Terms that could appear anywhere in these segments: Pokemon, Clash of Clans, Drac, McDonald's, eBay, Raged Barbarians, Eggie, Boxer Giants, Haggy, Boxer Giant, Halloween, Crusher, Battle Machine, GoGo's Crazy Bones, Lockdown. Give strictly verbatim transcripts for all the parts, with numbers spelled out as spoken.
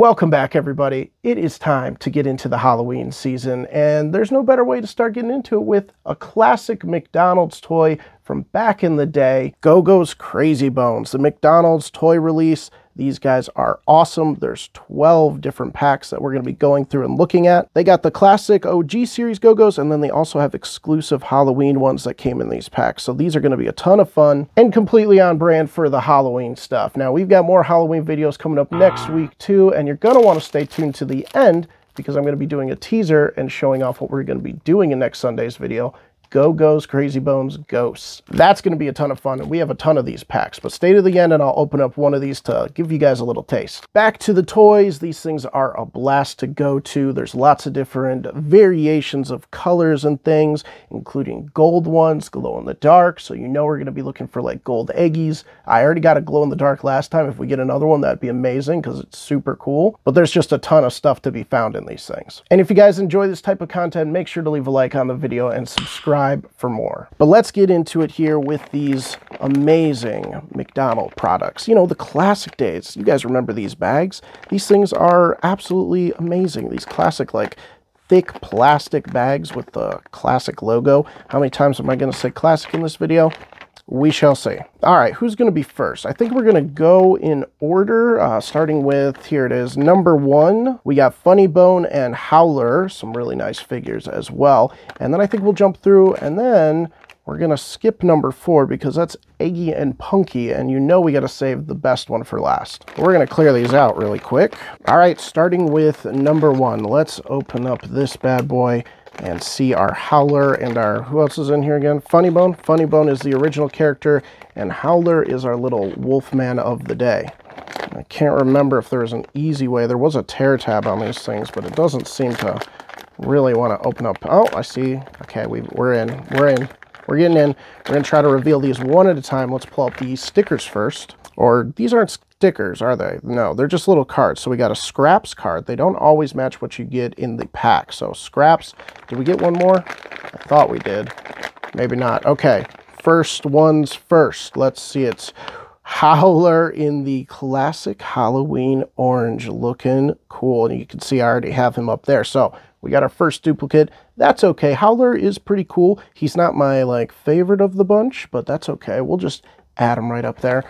Welcome back, everybody. It is time to get into the Halloween season, and there's no better way to start getting into it with a classic McDonald's toy from back in the day, GoGo's Crazy Bones, the McDonald's toy release. These guys are awesome. There's twelve different packs that we're going to be going through and looking at. They got the classic O G series GoGo's, and then they also have exclusive Halloween ones that came in these packs. So these are going to be a ton of fun and completely on brand for the Halloween stuff. Now, we've got more Halloween videos coming up next week too, and you're going to want to stay tuned to the end because I'm going to be doing a teaser and showing off what we're going to be doing in next Sunday's video. GoGo's Crazy Bones Ghosts. That's going to be a ton of fun, and we have a ton of these packs, but stay to the end and I'll open up one of these to give you guys a little taste. Back to the toys. These things are a blast to go to. There's lots of different variations of colors and things, including gold ones, glow in the dark, so you know we're going to be looking for like gold eggies. I already got a glow in the dark last time. If we get another one, that'd be amazing because it's super cool, but there's just a ton of stuff to be found in these things. And if you guys enjoy this type of content, make sure to leave a like on the video and subscribe for more. But let's get into it here with these amazing McDonald's products. You know, the classic days. You guys remember these bags? These things are absolutely amazing. These classic, like, thick plastic bags with the classic logo. How many times am I going to say classic in this video? We shall see. All right, who's going to be first? I think we're going to go in order, uh, starting with, here it is, number one. We got Funny Bone and Howler, some really nice figures as well. And then I think we'll jump through, and then we're going to skip number four because that's Eggie and Punky, and you know we got to save the best one for last. We're going to clear these out really quick. All right, starting with number one. Let's open up this bad boy and see our Howler and our, who else is in here again? Funny Bone. Funny Bone is the original character, and Howler is our little wolfman of the day. I can't remember if there was an easy way. There was a tear tab on these things, but it doesn't seem to really want to open up. Oh, I see. Okay, we, we're in. We're in. We're getting in. We're going to try to reveal these one at a time. Let's pull up these stickers first. Or these aren't stickers, are they? No, they're just little cards. So we got a scraps card. They don't always match what you get in the pack. So scraps, did we get one more? I thought we did. Maybe not. Okay, first one's first. Let's see, it's Howler in the classic Halloween orange, looking cool. And you can see I already have him up there. So we got our first duplicate. That's okay. Howler is pretty cool. He's not my like favorite of the bunch, but that's okay. We'll just add him right up there.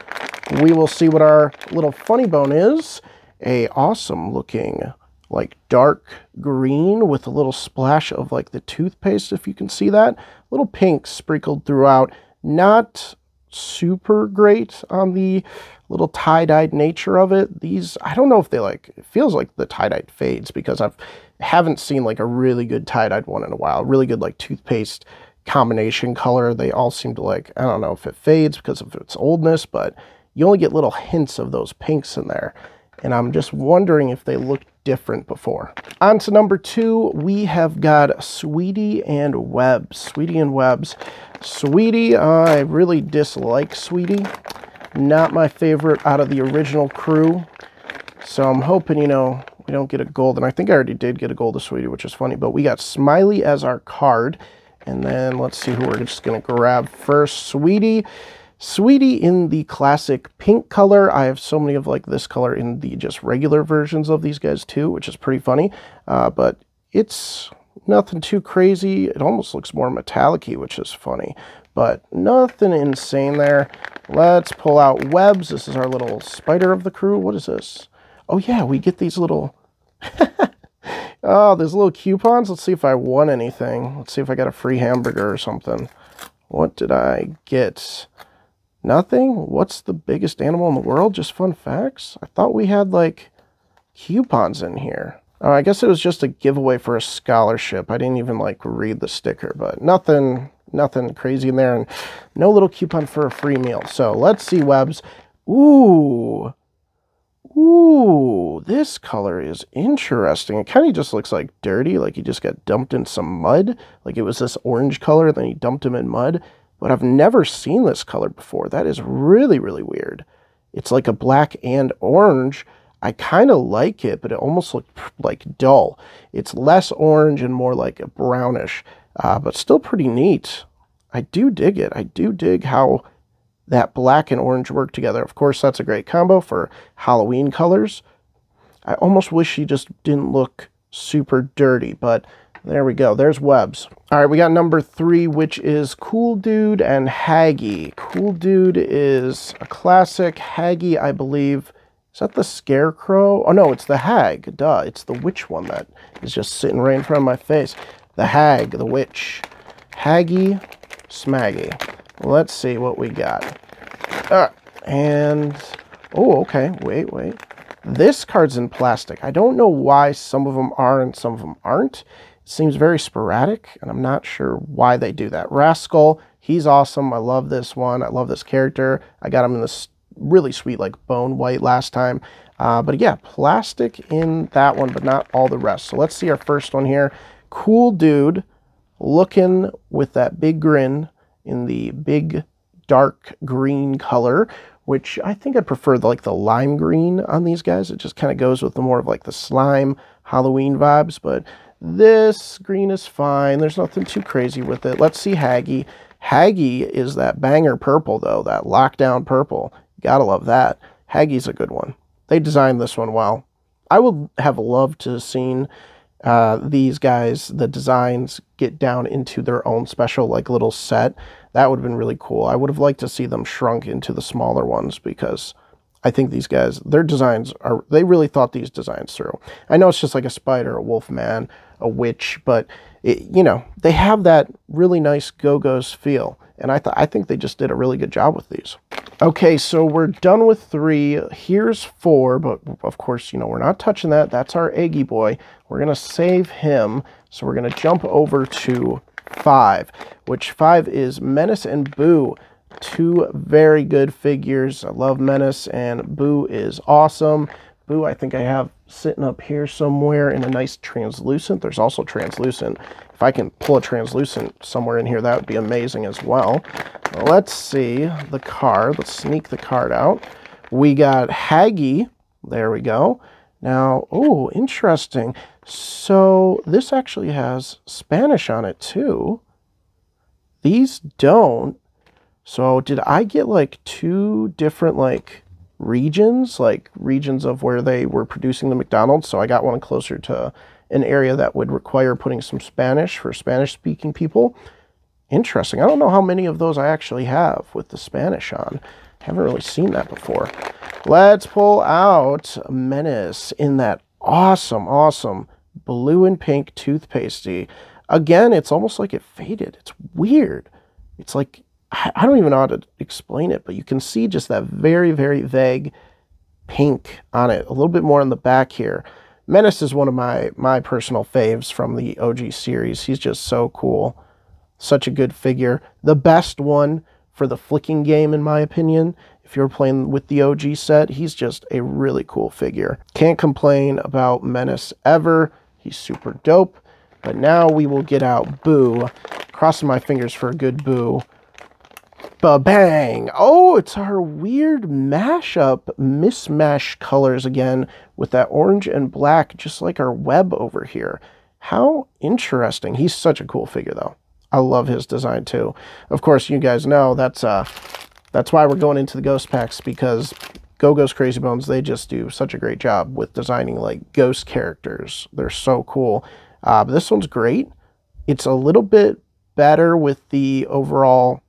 We will see what our little Funny Bone is. A awesome looking like dark green with a little splash of like the toothpaste, if you can see that. Little pink sprinkled throughout. Not super great on the little tie-dyed nature of it. These, I don't know if they like, it feels like the tie-dyed fades because I've haven't seen like a really good tie-dyed one in a while. Really good like toothpaste combination color. They all seem to like, I don't know if it fades because of its oldness, but you only get little hints of those pinks in there. And I'm just wondering if they looked different before. On to number two, we have got Sweetie and Webbs. Sweetie and Webbs. Sweetie, uh, I really dislike Sweetie. Not my favorite out of the original crew. So I'm hoping, you know, we don't get a gold. And I think I already did get a gold of Sweetie, which is funny. But we got Smiley as our card. And then let's see who we're just going to grab first. Sweetie. Sweetie in the classic pink color. I have so many of like this color in the just regular versions of these guys too, which is pretty funny, uh, but it's nothing too crazy. It almost looks more metallic-y, which is funny, but nothing insane there. Let's pull out Webbs. This is our little spider of the crew. What is this? Oh yeah, we get these little... oh, there's little coupons. Let's see if I won anything. Let's see if I got a free hamburger or something. What did I get? Nothing? What's the biggest animal in the world? Just fun facts? I thought we had, like, coupons in here. Oh, I guess it was just a giveaway for a scholarship. I didn't even, like, read the sticker, but nothing, nothing crazy in there, and no little coupon for a free meal. So, let's see, Webbs. Ooh. Ooh, this color is interesting. It kind of just looks like dirty, like he just got dumped in some mud. Like, it was this orange color, then he dumped him in mud. But I've never seen this color before. That is really, really weird. It's like a black and orange. I kind of like it, but it almost looked like dull. It's less orange and more like a brownish, uh, but still pretty neat. I do dig it. I do dig how that black and orange work together. Of course, that's a great combo for Halloween colors. I almost wish she just didn't look super dirty, but there we go. There's Webb's. All right, we got number three, which is Cool Dude and Haggy. Cool Dude is a classic. Haggy, I believe, is that the Scarecrow? Oh, no, it's the Hag. Duh, it's the witch one that is just sitting right in front of my face. The Hag, the witch. Haggy, Smaggy. Let's see what we got. Uh, and, oh, okay, wait, wait. This card's in plastic. I don't know why some of them are and some of them aren't. It seems very sporadic, and I'm not sure why they do that. Rascal, he's awesome. I love this one. I love this character. I got him in this really sweet, like, bone white last time. Uh, but, yeah, plastic in that one, but not all the rest. So let's see our first one here. Cool Dude looking with that big grin in the big dark green color, which I think I prefer the, like the lime green on these guys. It just kind of goes with the more of like the slime Halloween vibes, but this green is fine. There's nothing too crazy with it. Let's see Haggy. Haggy is that banger purple though, that lockdown purple. You gotta love that. Haggy's a good one. They designed this one well. I would have loved to have seen uh, these guys, the designs, get down into their own special like little set. That would have been really cool. I would have liked to see them shrunk into the smaller ones because I think these guys, their designs are, they really thought these designs through. I know it's just like a spider, a wolf man, a witch, but it, you know, they have that really nice Go-Go's feel. And I, th I think they just did a really good job with these. Okay, so we're done with three. Here's four, but of course, you know, we're not touching that. That's our Eggy Boy. We're going to save him. So we're going to jump over to five, which five is Menace and Boo. Two very good figures. I love Menace, and Boo is awesome. Boo, I think I have sitting up here somewhere in a nice translucent. There's also translucent. If I can pull a translucent somewhere in here, that would be amazing as well. Let's see the card. Let's sneak the card out. We got Haggy. There we go. Now, oh, interesting. So this actually has Spanish on it too. These don't. So did I get like two different like regions, like regions of where they were producing the McDonald's? So I got one closer to an area that would require putting some Spanish for Spanish speaking people. Interesting. I don't know how many of those I actually have with the Spanish on. I haven't really seen that before. Let's pull out Menace in that awesome, awesome blue and pink toothpasty. Again, it's almost like it faded. It's weird. It's like, I don't even know how to explain it, but you can see just that very, very vague pink on it. A little bit more on the back here. Menace is one of my, my personal faves from the O G series. He's just so cool. Such a good figure. The best one for the flicking game, in my opinion. If you're playing with the O G set, he's just a really cool figure. Can't complain about Menace ever. He's super dope. But now we will get out Boo. Crossing my fingers for a good Boo. Ba-bang! Oh, it's our weird mashup, mismatch colors again with that orange and black, just like our Web over here. How interesting. He's such a cool figure, though. I love his design, too. Of course, you guys know that's... uh. That's why we're going into the ghost packs, because GoGo's Crazy Bones, they just do such a great job with designing like ghost characters. They're so cool. Uh, but this one's great. It's a little bit better with the overall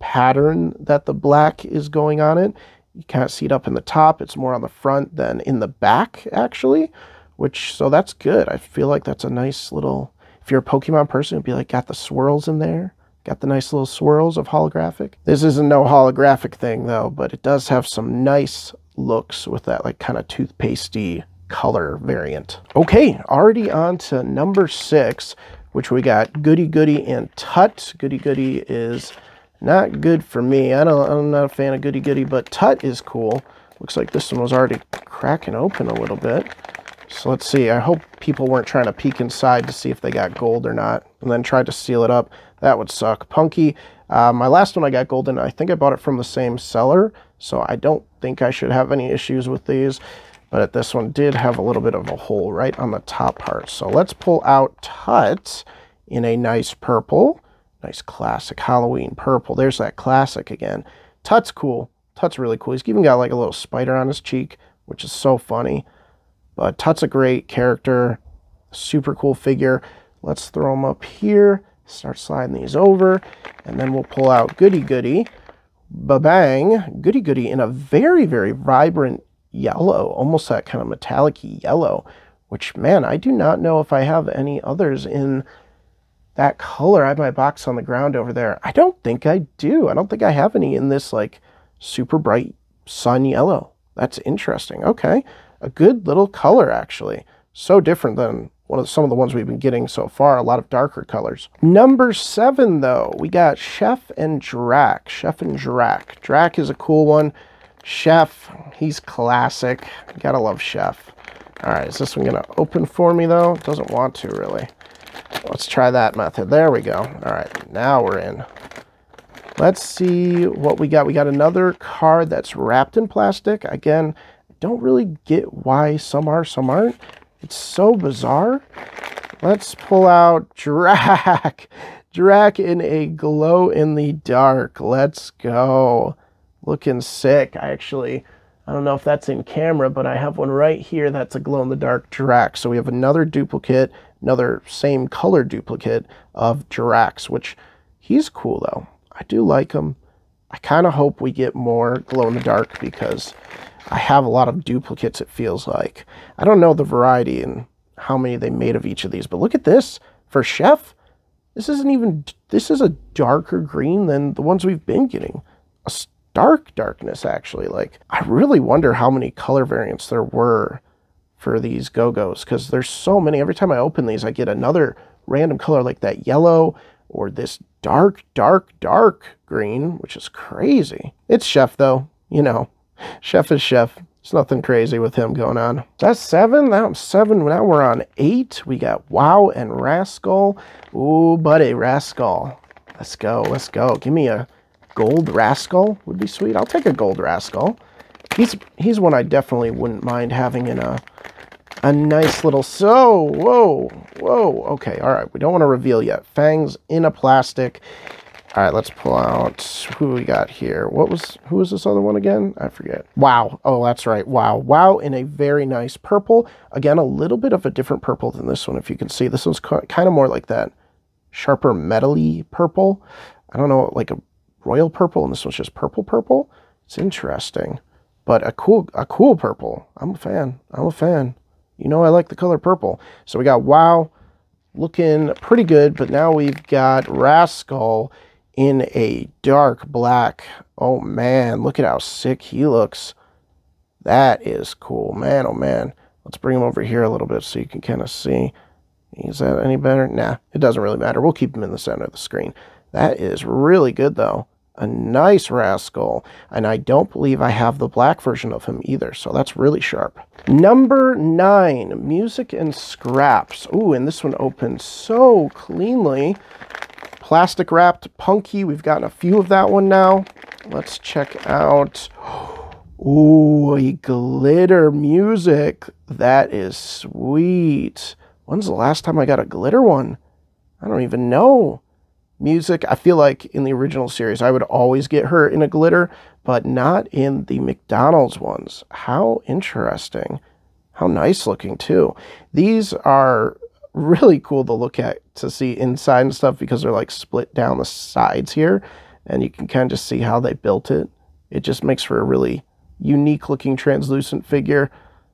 pattern that the black is going on it. You can't see it up in the top. It's more on the front than in the back, actually, which, so that's good. I feel like that's a nice little, if you're a Pokemon person, it'd be like, got the swirls in there. Got the nice little swirls of holographic. This isn't no holographic thing though, but it does have some nice looks with that like kind of toothpastey color variant. Okay, already on to number six, which we got Goody Goody and Tut. Goody Goody is not good for me. I don't, I'm not a fan of Goody Goody, but Tut is cool. Looks like this one was already cracking open a little bit. So let's see. I hope people weren't trying to peek inside to see if they got gold or not, and then tried to seal it up. That would suck. Punky, uh, my last one I got golden. I think I bought it from the same seller, so I don't think I should have any issues with these. But this one did have a little bit of a hole right on the top part. So let's pull out Tut in a nice purple. Nice classic Halloween purple. There's that classic again. Tut's cool. Tut's really cool. He's even got like a little spider on his cheek, which is so funny. But Tut's a great character, super cool figure. Let's throw them up here, start sliding these over, and then we'll pull out Goody Goody. Ba-bang! Goody Goody in a very, very vibrant yellow, almost that kind of metallic-y yellow, which, man, I do not know if I have any others in that color. I have my box on the ground over there. I don't think I do. I don't think I have any in this, like, super bright sun yellow. That's interesting. Okay. A good little color, actually. So different than one of the, some of the ones we've been getting so far, a lot of darker colors. Number seven, though, we got Chef and Drac. Chef and Drac. Drac is a cool one. Chef, he's classic. Gotta love Chef. All right, is this one gonna open for me, though? It doesn't want to, really. Let's try that method. There we go. All right, now we're in. Let's see what we got. We got another card that's wrapped in plastic. Again, I don't really get why some are, some aren't. It's so bizarre. Let's pull out Drac. Drac in a glow-in-the-dark. Let's go. Looking sick. I actually, I don't know if that's in camera, but I have one right here that's a glow-in-the-dark Drac. So we have another duplicate, another same color duplicate of Drax, which he's cool, though. I do like him. I kind of hope we get more glow-in-the-dark because I have a lot of duplicates, it feels like. I don't know the variety and how many they made of each of these, but look at this. For Chef, this isn't even... This is a darker green than the ones we've been getting. A stark darkness, actually. Like, I really wonder how many color variants there were for these Go-Go's because there's so many. Every time I open these, I get another random color like that yellow or this dark, dark, dark green, which is crazy. It's Chef, though. You know, Chef is Chef. There's nothing crazy with him going on. That's seven. That was seven. Now we're on eight. We got Wow and Rascal. Ooh, buddy, Rascal. Let's go. Let's go. Give me a gold Rascal. Would be sweet. I'll take a gold Rascal. He's, he's one I definitely wouldn't mind having in a... A nice little, so, whoa, whoa, okay, all right, we don't want to reveal yet. Fangs in a plastic. All right, let's pull out who we got here. What was, who was this other one again? I forget. Wow, oh, that's right, Wow. Wow in a very nice purple. Again, a little bit of a different purple than this one, if you can see. This one's kind of more like that sharper metal-y purple. I don't know, like a royal purple, and this one's just purple purple. It's interesting, but a cool, a cool purple. I'm a fan, I'm a fan. You know I like the color purple. So we got Wow looking pretty good, but now we've got Rascal in a dark black. Oh, man, look at how sick he looks. That is cool. Man, oh, man. Let's bring him over here a little bit so you can kind of see. Is that any better? Nah, it doesn't really matter. We'll keep him in the center of the screen. That is really good, though. A nice Rascal, and I don't believe I have the black version of him either, so that's really sharp. Number nine, Music and Scraps. Ooh, and this one opened so cleanly. Plastic wrapped Punky, we've gotten a few of that one now. Let's check out, ooh, a glitter music. That is sweet. When's the last time I got a glitter one? I don't even know. Music, I feel like in the original series, I would always get her in a glitter, but not in the McDonald's ones. How interesting. How nice looking, too. These are really cool to look at, to see inside and stuff, because they're like split down the sides here, and you can kind of see how they built it. It just makes for a really unique looking translucent figure,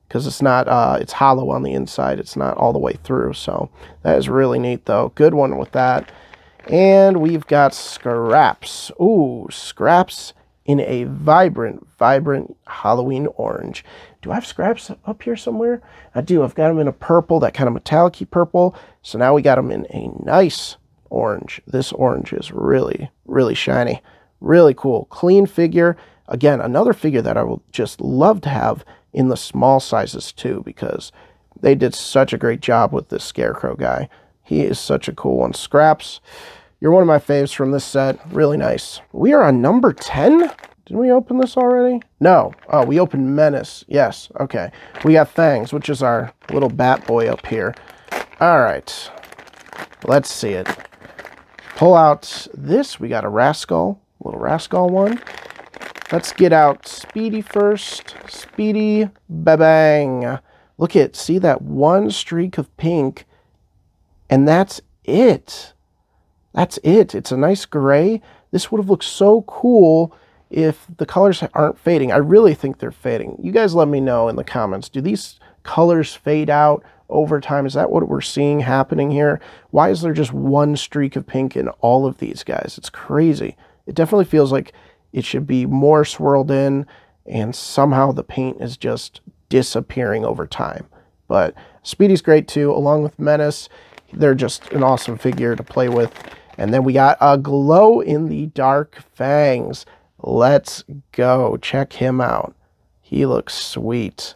because it's not, uh, it's hollow on the inside. It's not all the way through, so that is really neat, though. Good one with that. And we've got Scraps. Ooh, Scraps in a vibrant, vibrant Halloween orange. Do I have Scraps up here somewhere? I do. I've got them in a purple, that kind of metallic-y purple. So now we got them in a nice orange. This orange is really, really shiny. Really cool. Clean figure. Again, another figure that I would just love to have in the small sizes, too, because they did such a great job with this Scarecrow guy. He is such a cool one. Scraps, you're one of my faves from this set. Really nice. We are on number ten. Didn't we open this already? No. Oh, we opened Menace. Yes. Okay. We got Fangs, which is our little bat boy up here. All right. Let's see it. Pull out this. We got a Rascal. Little Rascal one. Let's get out Speedy first. Speedy. Ba-bang. Look at, see that one streak of pink, and that's it. That's it. It's a nice gray. This would have looked so cool if the colors aren't fading. I really think they're fading. You guys let me know in the comments. Do these colors fade out over time? Is that what we're seeing happening here? Why is there just one streak of pink in all of these guys? It's crazy. It definitely feels like it should be more swirled in, and somehow the paint is just disappearing over time. But Speedy's great too, along with Menace. They're just an awesome figure to play with. And then we got a glow in the dark Fangs. Let's go. Check him out. He looks sweet.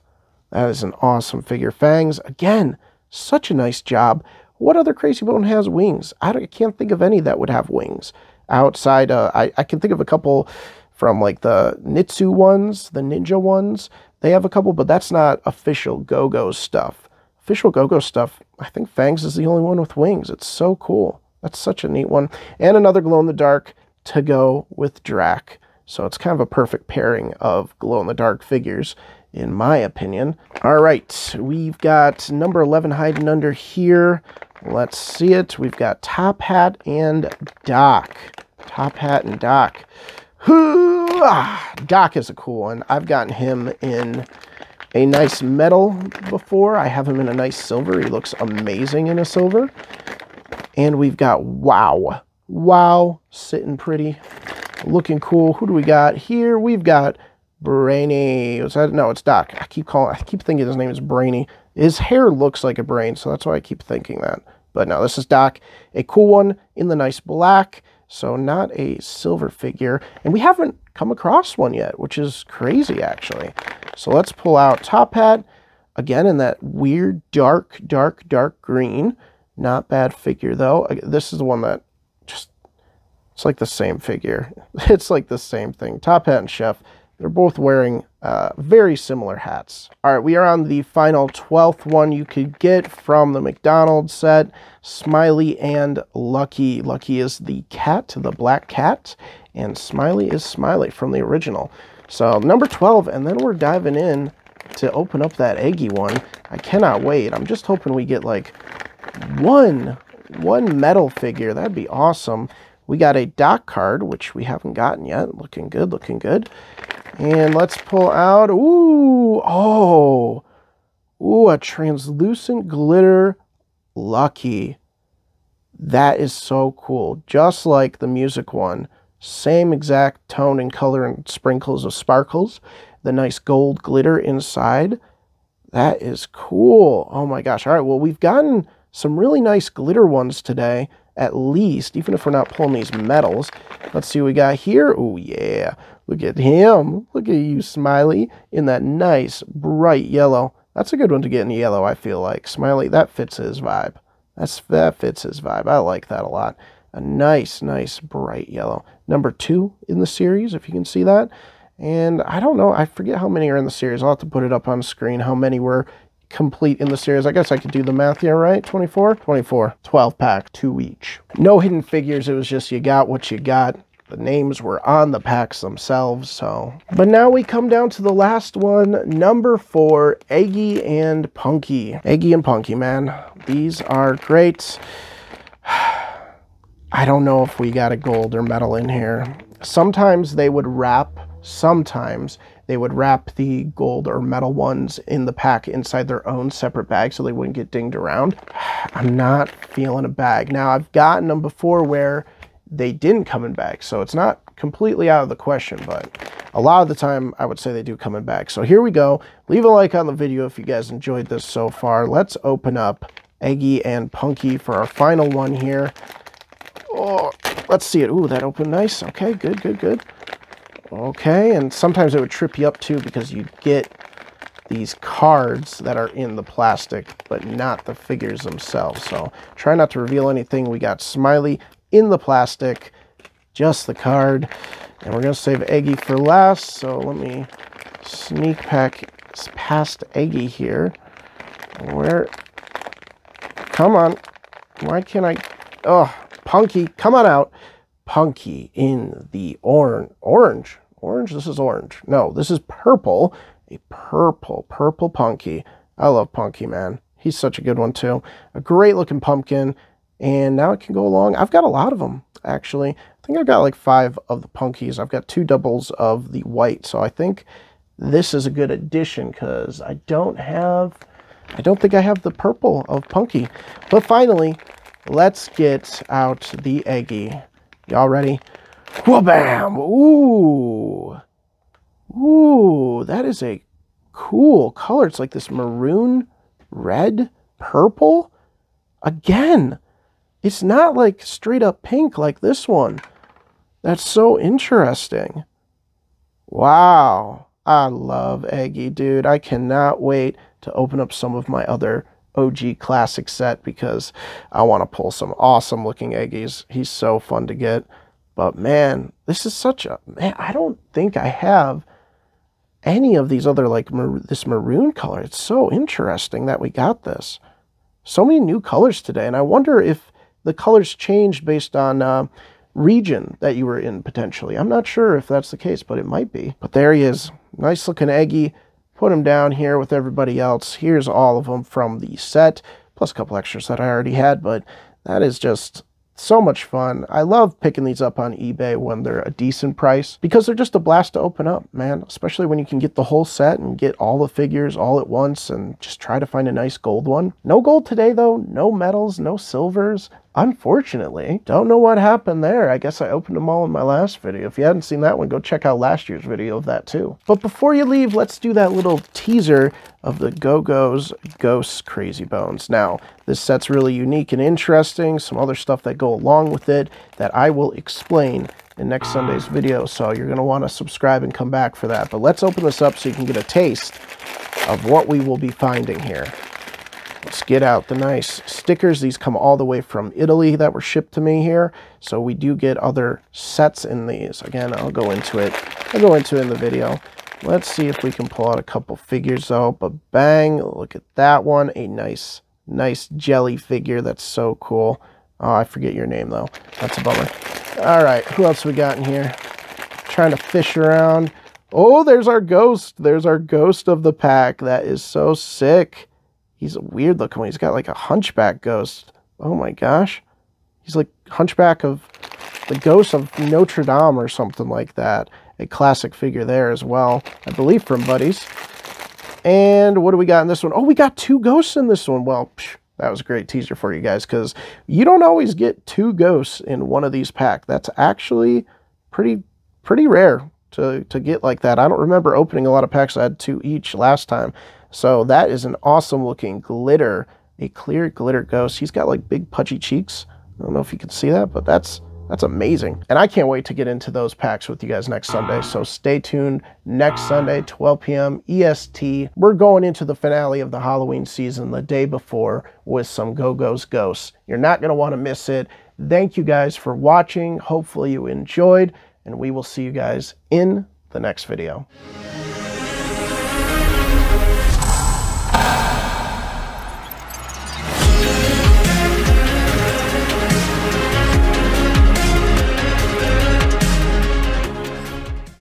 That is an awesome figure. Fangs, again, such a nice job. What other Crazy Bone has wings? I, don't, I can't think of any that would have wings. Outside, uh, I, I can think of a couple from like the Nitsu ones, the Ninja ones. They have a couple, but that's not official GoGo's stuff. Official GoGo stuff, I think Fangs is the only one with wings. It's so cool. That's such a neat one. And another glow-in-the-dark to go with Drac. So it's kind of a perfect pairing of glow-in-the-dark figures, in my opinion. All right, we've got number eleven hiding under here. Let's see it. We've got Top Hat and Doc. Top Hat and Doc. Ah, Doc is a cool one. I've gotten him in a nice metal before. I have him in a nice silver. He looks amazing in a silver. And we've got Wow. Wow, sitting pretty, looking cool. Who do we got here? We've got Brainy. Was that? No, it's Doc. I keep calling, I keep thinking his name is Brainy. His hair looks like a brain, so that's why I keep thinking that. But no, this is Doc. A cool one in the nice black, so not a silver figure. And we haven't come across one yet, which is crazy, actually. So let's pull out Top Hat, again, in that weird dark, dark, dark green. Not bad figure, though. This is the one that just, it's like the same figure. It's like the same thing. Top Hat and Chef. They're both wearing uh, very similar hats. All right, we are on the final twelfth one you could get from the McDonald's set, Smiley and Lucky. Lucky is the cat, the black cat, and Smiley is Smiley from the original. So number twelve, and then we're diving in to open up that eggy one. I cannot wait. I'm just hoping we get like one, one metal figure. That'd be awesome. We got a Doc card, which we haven't gotten yet. Looking good, looking good. And let's pull out, ooh, oh, ooh, a translucent glitter Lucky. That is so cool. Just like the music one, same exact tone and color and sprinkles of sparkles, the nice gold glitter inside. That is cool. Oh my gosh. All right, well, we've gotten some really nice glitter ones today, at least, even if we're not pulling these medals. Let's see what we got here. Oh, yeah. Look at him. Look at you, Smiley, in that nice, bright yellow. That's a good one to get in yellow, I feel like. Smiley, that fits his vibe. That's, that fits his vibe. I like that a lot. A nice, nice, bright yellow. Number two in the series, if you can see that. And I don't know. I forget how many are in the series. I'll have to put it up on screen, how many were complete in the series. I guess I could do the math here, right? twenty-four? twenty-four. twelve pack, two each. No hidden figures. It was just you got what you got. The names were on the packs themselves, so. But now we come down to the last one, number four, Eggy and Punky. Eggy and Punky, man. These are great. I don't know if we got a gold or metal in here. Sometimes they would wrap, sometimes they would wrap the gold or metal ones in the pack inside their own separate bag so they wouldn't get dinged around. I'm not feeling a bag. Now, I've gotten them before where they didn't come in bags, so it's not completely out of the question, but a lot of the time I would say they do come in bags. So here we go. Leave a like on the video if you guys enjoyed this so far. Let's open up Eggy and Punky for our final one here. Oh, let's see it. Ooh, that opened nice. Okay, good, good, good. Okay, and sometimes it would trip you up too because you get these cards that are in the plastic, but not the figures themselves. So try not to reveal anything. We got Smiley in the plastic, just the card. And we're going to save Eggy for last. So let me sneak pack past Eggy here. Where? Come on. Why can't I? Oh, Punky, come on out. Punky in the orange, orange, orange, this is orange. No, this is purple, a purple, purple Punky. I love Punky, man. He's such a good one, too. A great-looking pumpkin, and now it can go along. I've got a lot of them, actually. I think I've got, like, five of the Punkies. I've got two doubles of the white, so I think this is a good addition because I don't have... I don't think I have the purple of Punky. But finally, let's get out the Eggie. Y'all ready? Wha-bam! Ooh! Ooh, that is a cool color. It's like this maroon, red, purple. Again, it's not like straight up pink like this one. That's so interesting. Wow. I love Eggie, dude. I cannot wait to open up some of my other O G classic set because I want to pull some awesome looking Eggies. He's so fun to get. But man, this is such a... Man, I don't think I have any of these other, like, mar this maroon color. It's so interesting that we got this. So many new colors today, and I wonder if the colors changed based on uh, region that you were in, potentially. I'm not sure if that's the case, but it might be. But there he is. Nice looking Eggie. Put him down here with everybody else. Here's all of them from the set, plus a couple extras that I already had, but that is just... so much fun. I love picking these up on eBay when they're a decent price because they're just a blast to open up, man. Especially when you can get the whole set and get all the figures all at once and just try to find a nice gold one. No gold today though, no metals, no silvers. Unfortunately, don't know what happened there. I guess I opened them all in my last video. If you hadn't seen that one, go check out last year's video of that too. But before you leave, let's do that little teaser of the GoGo's Ghosts Crazy Bones. Now, this set's really unique and interesting. Some other stuff that go along with it that I will explain in next Sunday's video. So you're gonna wanna subscribe and come back for that. But let's open this up so you can get a taste of what we will be finding here. Let's get out the nice stickers. These come all the way from Italy that were shipped to me here. So we do get other sets in these. Again, I'll go into it. I'll go into it in the video. Let's see if we can pull out a couple figures though. But bang, look at that one. A nice, nice jelly figure. That's so cool. Oh, I forget your name though. That's a bummer. All right, who else we got in here? Trying to fish around. Oh, there's our ghost. There's our ghost of the pack. That is so sick. He's a weird looking one. He's got like a hunchback ghost. Oh my gosh. He's like hunchback of the ghost of Notre Dame or something like that. A classic figure there as well. I believe from Buddies. And what do we got in this one? Oh, we got two ghosts in this one. Well, psh, that was a great teaser for you guys because you don't always get two ghosts in one of these packs. That's actually pretty, pretty rare to, to get like that. I don't remember opening a lot of packs. I had two each last time. So that is an awesome looking glitter, a clear glitter ghost. He's got like big pudgy cheeks. I don't know if you can see that, but that's that's amazing. And I can't wait to get into those packs with you guys next Sunday. So stay tuned next Sunday, twelve p m E S T. We're going into the finale of the Halloween season the day before with some GoGo's Ghosts. You're not going to want to miss it. Thank you guys for watching. Hopefully you enjoyed, and we will see you guys in the next video.